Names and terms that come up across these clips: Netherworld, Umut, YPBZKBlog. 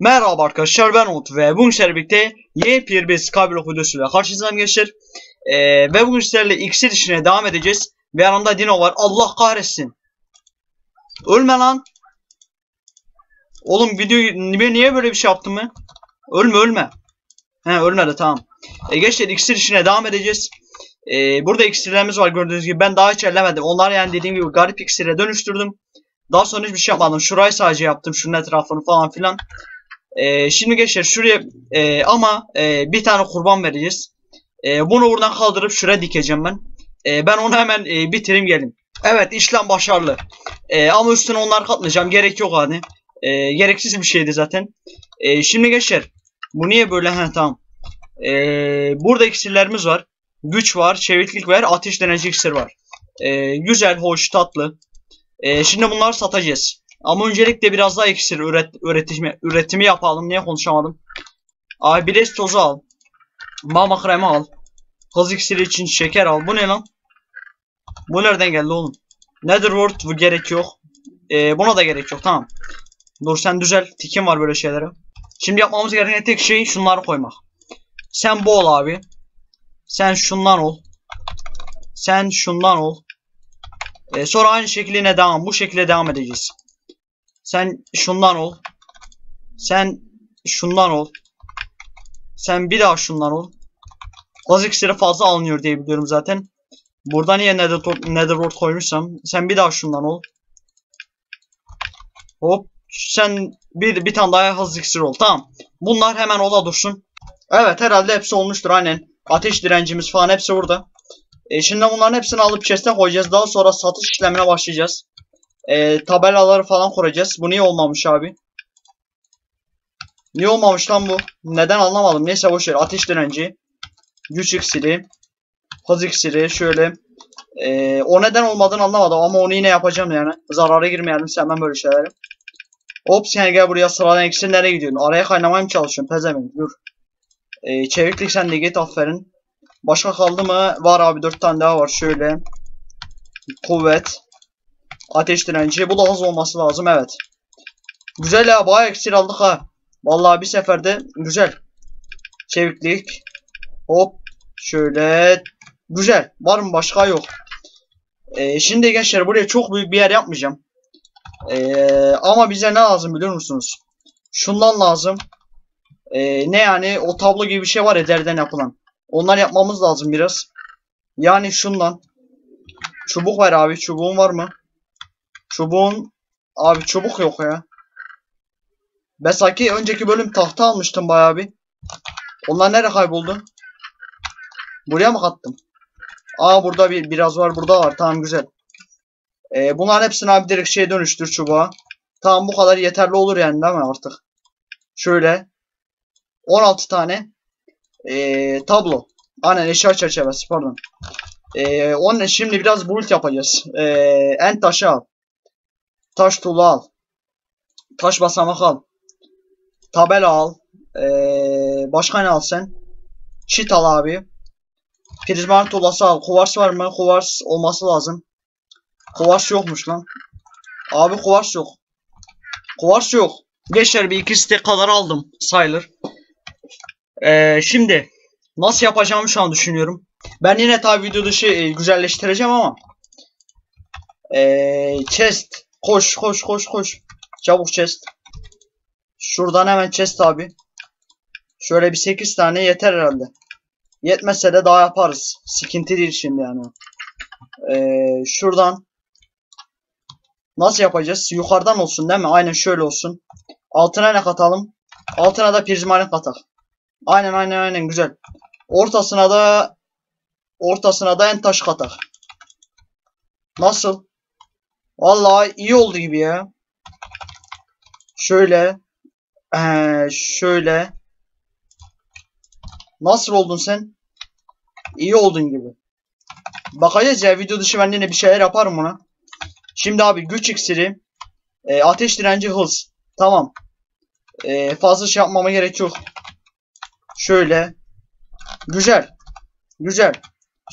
Merhaba arkadaşlar, ben Umut ve bugün sizlerle birlikte YPBZKBlog videosuyla karşınızdayım gençler. Ve bugün sizlerle iksir işine devam edeceğiz. Ve yanımda Dino var. Allah kahretsin. Ölme lan. Oğlum videoyu niye böyle bir şey yaptım mı? Ölme. He, ölmedi, tamam. Gençler iksir işine devam edeceğiz. Burada iksirlerimiz var gördüğünüz gibi. Ben daha hiç ellemedim. Onlar yani dediğim gibi garip iksire dönüştürdüm. Daha sonra hiçbir şey yapmadım. Şurayı sadece yaptım. Şunun etrafını falan filan. Şimdi gençler şuraya bir tane kurban vereceğiz. Bunu buradan kaldırıp şuraya dikeceğim ben. Ben onu hemen bitireyim gelin. Evet, işlem başarılı. Ama üstüne onlar katlayacağım. Gerek yok hani. Gereksiz bir şeydi zaten. Şimdi gençler bu niye böyle? Heh, tamam. Burada iksirlerimiz var. Güç var, çeviklik var, ateş denici iksir var. Güzel, hoş, tatlı. Şimdi bunları satacağız. Ama öncelikle biraz daha iksir üretimi yapalım. Niye konuşamadım? Abi bilez tozu al. Mama kremi al. Kız iksiri için şeker al. Bu ne lan? Bu nereden geldi oğlum? Netherworld, bu gerek yok. Buna da gerek yok, tamam. Dur sen düzel. Tikim var böyle şeylere. Şimdi yapmamız gereken tek şey şunları koymak. Sen bu ol abi. Sen şundan ol. Sen şundan ol. Sonra aynı şekline devam. Bu şekilde devam edeceğiz. Sen şundan ol. Sen şundan ol. Sen bir daha şundan ol. Kazık sıra fazla alınıyor diye biliyorum zaten. Burada niye Netherworld koymuşsam. Sen bir daha şundan ol. Hop. Sen bir tane daha hızlı iksir ol. Tamam. Bunlar hemen ola dursun. Evet, herhalde hepsi olmuştur aynen. Ateş direncimiz falan hepsi burada. Şimdi bunların hepsini alıp chest'e koyacağız. Daha sonra satış işlemine başlayacağız. Tabelaları falan kuracağız. Bu niye olmamış abi? Niye olmamış lan bu? Neden anlamadım. Neyse boşver. Ateş direnci. Güç iksiri. Hız iksiri. Şöyle. O neden olmadığını anlamadım. Ama onu yine yapacağım yani. Zarara girmeyelim. Sevmem böyle şeyleri. Hop sen gel buraya, sıradan iksir nereye gidiyorsun? Araya kaynamaya mı çalışıyorsun? Pezevenk dur. Çeviklik sen de git, aferin. Başka kaldı mı? Var abi, 4 tane daha var. Şöyle. Kuvvet. Ateş direnci. Bu da hız olması lazım, evet. Güzel ya, bayağı eksir aldık ha. Vallahi bir seferde güzel. Çeviklik. Hop. Şöyle. Güzel. Var mı başka? Yok. Şimdi gençler buraya çok büyük bir yer yapmayacağım. Ama bize ne lazım biliyor musunuz? Şundan lazım. Ne yani? O tablo gibi bir şey var ya, derden yapılan. Onlar yapmamız lazım biraz. Yani şundan. Çubuk ver abi. Çubuğun var mı? Çubuğun. Abi çubuk yok ya. Besaki önceki bölüm tahta almıştım bayağı bir. Onlar nereye kayboldu? Buraya mı kattım? Aa burada biraz var. Burada var. Tamam güzel. Bunların hepsini abi direkt şeye dönüştür, çubuğa. Tamam bu kadar yeterli olur yani, değil mi artık? Şöyle. 16 tane. Tablo. Aynen, eşya çerçevesi, pardon. Onun şimdi biraz build yapacağız. En taşı al. Taş tuğla al. Taş basamak al. Tabela al. Başka ne al sen? Çit al abi. Prizmatik tuğlası al. Kuvars var mı? Kuvars olması lazım. Kuvars yokmuş lan. Abi kuvars yok. Kuvars yok. Gençler bir iki stek kadar aldım sayılır. Şimdi nasıl yapacağımı şu an düşünüyorum. Ben yine tabi video dışı güzelleştireceğim ama chest, koş çabuk chest. Şuradan hemen chest abi. Şöyle bir 8 tane yeter herhalde. Yetmezse de daha yaparız. Sıkıntı değil şimdi yani. Şuradan nasıl yapacağız? Yukarıdan olsun değil mi? Aynen şöyle olsun. Altına ne katalım? Altına da prizmatik katalım. Aynen güzel. Ortasına da en taş katar. Nasıl? Vallahi iyi oldu gibi ya. Şöyle. Şöyle. Nasıl oldun sen? İyi oldun gibi. Bakacağız ya, video dışı ben yine bir şeyler yaparım buna. Şimdi abi güç iksiri. Ateş direnci, hız. Tamam. Fazla şey yapmama gerek yok. Şöyle. Güzel. Güzel.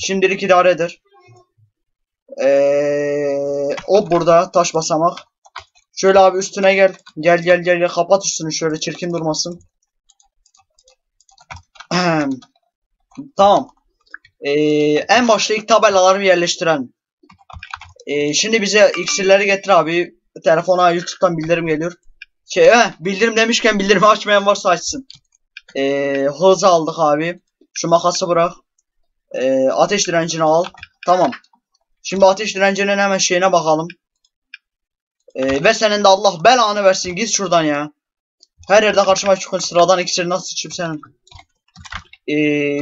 Şimdilik idare eder. O burada taş basamak. Şöyle abi üstüne gel. Gel gel gel gel. Kapat üstünü şöyle, çirkin durmasın. Tamam. En başta ilk tabelaları yerleştirelim. Şimdi bize iksirleri getir abi. Telefona YouTube'dan bildirim geliyor. Bildirim demişken bildirimi açmayan varsa açsın. Hızı aldık abi. Şu makası bırak. Ateş direncini al. Tamam. Şimdi ateş direncinin hemen şeyine bakalım. Ve senin de Allah belanı versin. Git şuradan ya. Her yerde karşıma çıkın. Sıradan iksiri nasıl sıçayım senin?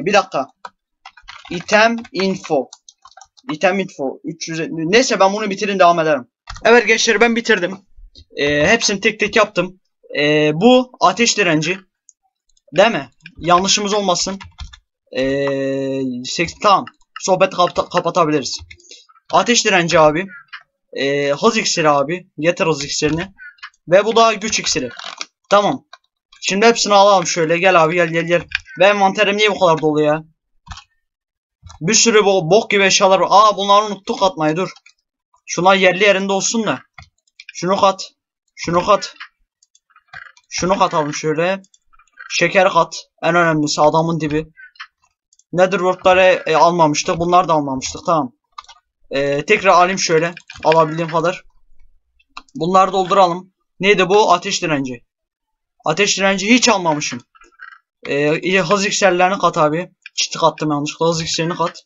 Bir dakika. İtem info. İtem info. 300. Neyse ben bunu bitirin devam ederim. Evet gençler ben bitirdim. Hepsini tek tek yaptım. Bu ateş direnci. Değil mi? Yanlışımız olmasın. Tamam. Sohbeti kapatabiliriz. Ateş direnci abi. Hız iksiri abi. Getir hız iksirini. Ve bu da güç iksiri. Tamam. Şimdi hepsini alalım şöyle. Gel abi gel gel gel. Ve envanterim niye bu kadar dolu ya? Bir sürü bok gibi eşyalar var. Bunları unuttuk atmayı, dur. Şunlar yerli yerinde olsun da. Şunu kat. Şunu kat. Şunu katalım şöyle. Şeker kat. En önemlisi adamın dibi. Netherworld'ları almamıştık. Bunlar da almamıştık. Tamam. Tekrar alayım şöyle. Alabildiğim kadar. Bunları dolduralım. Neydi bu? Ateş direnci. Ateş direnci hiç almamışım. Hız iksirlerini kat abi. Çitik attım yanlışlıkla. Hız iksirini kat.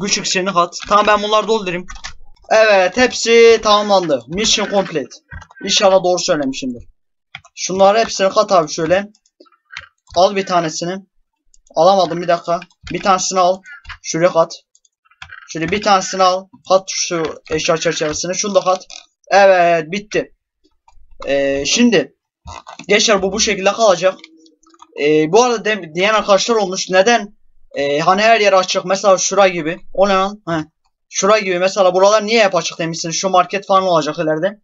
Güç iksirini kat. Tamam ben bunları doldurayım. Evet hepsi tamamlandı. Mission complete. İnşallah doğru söylemişimdir. Şunları hepsini kat abi şöyle. Al bir tanesini. Alamadım bir dakika. Bir tanesini al. Şuraya kat. Şöyle bir tanesini al. Kat şu eşya çerçevesine. Şunu da kat. Evet bitti. Şimdi. Gençler bu şekilde kalacak. Bu arada diyen arkadaşlar olmuş. Neden? Hani her yeri açık. Mesela şura gibi. O ne lan? Şura gibi. Mesela buralar niye hep açık demişsiniz? Şu market falan olacak ileride.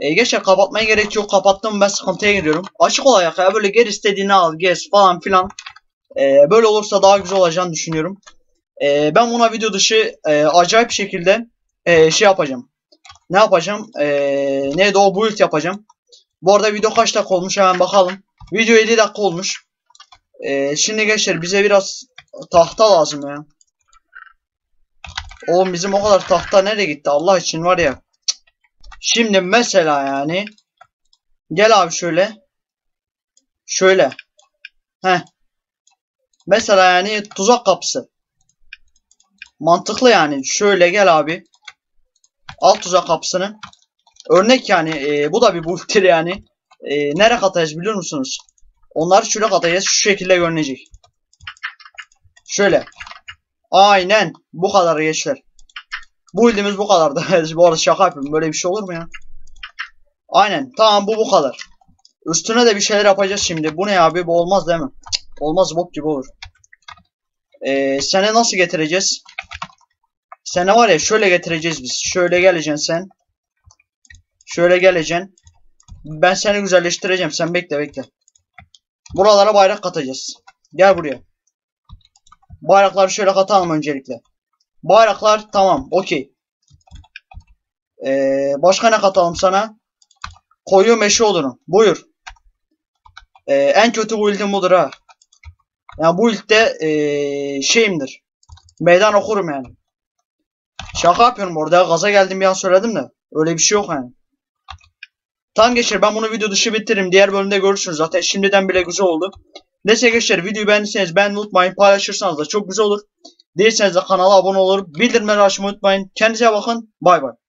Gençler kapatmaya gerek yok. Kapattım ben sıkıntıya giriyorum. Açık olacak ya. Böyle gel istediğini al. Gez falan filan. Böyle olursa daha güzel olacağını düşünüyorum. Ben buna video dışı acayip şekilde şey yapacağım. Ne yapacağım? Neydi o? Build yapacağım. Bu arada video kaç dakika olmuş hemen bakalım. Video 7 dakika olmuş. Şimdi gençler bize biraz tahta lazım ya. Oğlum bizim o kadar tahta nereye gitti Allah için var ya. Şimdi mesela yani. Gel abi şöyle. Şöyle. Mesela yani tuzak kapısı. Mantıklı yani. Şöyle gel abi. Al tuzak kapısını. Örnek yani. Bu da bir build yani. Nereye katacağız biliyor musunuz? Onları şöyle katacağız. Şu şekilde görünecek. Şöyle. Aynen. Bu kadar gençler. Build'imiz bu kadardı. Bu arada şaka yapıyorum. Böyle bir şey olur mu ya? Aynen. Tamam bu kadar. Üstüne de bir şeyler yapacağız şimdi. Bu ne abi? Bu olmaz değil mi? Olmaz bok gibi olur. Seni nasıl getireceğiz? Seni var ya şöyle getireceğiz biz. Şöyle geleceksin sen. Şöyle geleceksin. Ben seni güzelleştireceğim. Sen bekle bekle. Buralara bayrak katacağız. Gel buraya. Bayrakları şöyle katalım öncelikle. Bayraklar tamam. Okey. Başka ne katalım sana? Koyu meşe odunu. Buyur. En kötü build'im budur ha. Yani bu ilkte şeyimdir. Meydan okurum yani. Şaka yapıyorum orada. Gaza geldim bir an söyledim de. Öyle bir şey yok yani. Tamam gençler ben bunu video dışı bitiririm. Diğer bölümde görürsünüz zaten. Şimdiden bile güzel oldu. Neyse gençler videoyu beğendiyseniz beğenmeyi unutmayın. Paylaşırsanız da çok güzel olur. Değilseniz de kanala abone olur. Bildirimleri açmayı unutmayın. Kendinize bakın. Bay bay.